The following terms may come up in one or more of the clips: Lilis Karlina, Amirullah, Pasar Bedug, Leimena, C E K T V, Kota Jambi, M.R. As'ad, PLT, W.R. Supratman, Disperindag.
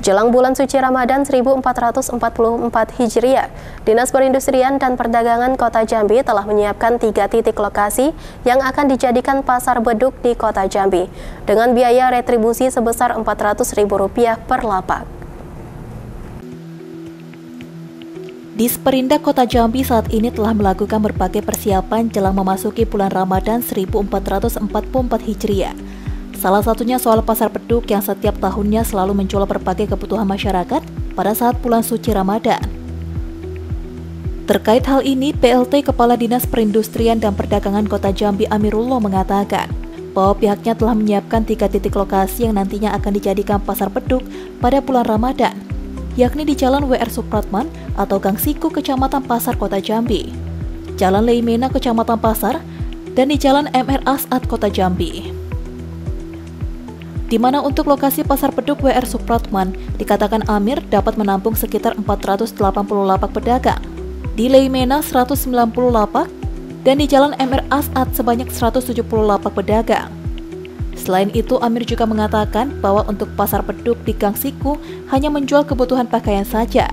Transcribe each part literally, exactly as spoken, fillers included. Jelang bulan suci Ramadan seribu empat ratus empat puluh empat Hijriah, Dinas Perindustrian dan Perdagangan Kota Jambi telah menyiapkan tiga titik lokasi yang akan dijadikan pasar bedug di Kota Jambi, dengan biaya retribusi sebesar empat ratus ribu rupiah per lapak. Disperindag Kota Jambi saat ini telah melakukan berbagai persiapan jelang memasuki bulan Ramadan seribu empat ratus empat puluh empat Hijriah. Salah satunya soal pasar bedug yang setiap tahunnya selalu menjual berbagai kebutuhan masyarakat pada saat bulan suci Ramadan. Terkait hal ini, P L T Kepala Dinas Perindustrian dan Perdagangan Kota Jambi Amirullah mengatakan bahwa pihaknya telah menyiapkan tiga titik lokasi yang nantinya akan dijadikan pasar bedug pada bulan Ramadan, yakni di Jalan W R Supratman atau Gang Siku, Kecamatan Pasar Kota Jambi, Jalan Leimena, Kecamatan Pasar, dan di Jalan M R As'ad Kota Jambi. Di mana untuk lokasi pasar bedug W R Supratman dikatakan Amir dapat menampung sekitar empat ratus delapan puluh lapak pedagang, di Leimena seratus sembilan puluh lapak, dan di Jalan M R As'ad sebanyak seratus tujuh puluh lapak pedagang. Selain itu, Amir juga mengatakan bahwa untuk pasar bedug di Gang Siku hanya menjual kebutuhan pakaian saja.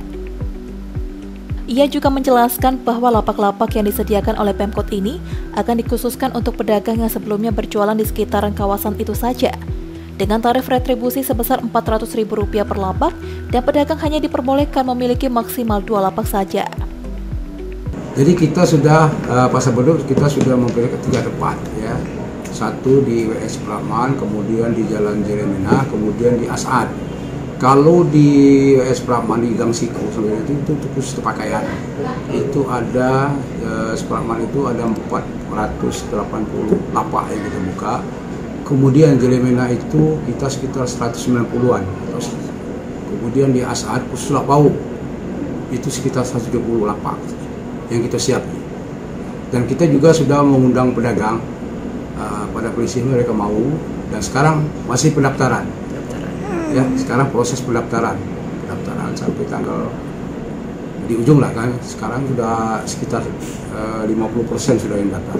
Ia juga menjelaskan bahwa lapak-lapak yang disediakan oleh Pemkot ini akan dikhususkan untuk pedagang yang sebelumnya berjualan di sekitaran kawasan itu saja, dengan tarif retribusi sebesar empat ratus ribu rupiah per lapak, dan pedagang hanya diperbolehkan memiliki maksimal dua lapak saja. Jadi kita sudah, eh, pasar bedug kita sudah memiliki tiga tempat, ya. Satu di W S Supratman, kemudian di Jalan Jeremina, kemudian di As'ad. Kalau di W S Supratman di Gang Siku, sebenarnya itu, itu khusus pakaian. Itu ada, eh, Supratman itu ada empat ratus delapan puluh lapak yang kita buka. Kemudian Jelemena itu kita sekitar seratus sembilan puluhan, kemudian di As'ad Khususlah Bau itu sekitar seratus tiga puluh lapak yang kita siapkan, dan kita juga sudah mengundang pedagang uh, pada prinsipnya mereka mau, dan sekarang masih pendaftaran, pendaftaran. Ya, sekarang proses pendaftaran pendaftaran sampai tanggal di ujung lah kan, sekarang sudah sekitar uh, lima puluh persen sudah yang daftar.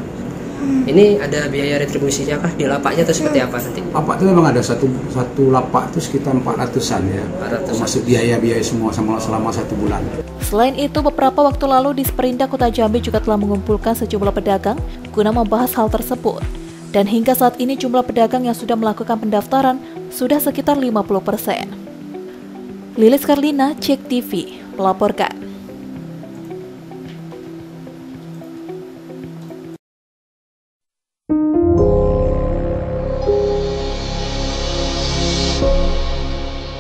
Ini ada biaya retribusinya kah di lapaknya atau seperti apa nanti? Lapak itu memang ada satu satu lapak itu sekitar empat ratusan ya, termasuk biaya-biaya semua sama selama satu bulan. Selain itu, beberapa waktu lalu Disperindag Kota Jambi juga telah mengumpulkan sejumlah pedagang guna membahas hal tersebut. Dan hingga saat ini jumlah pedagang yang sudah melakukan pendaftaran sudah sekitar lima puluh persen. Lilis Karlina, C E K T V, melaporkan.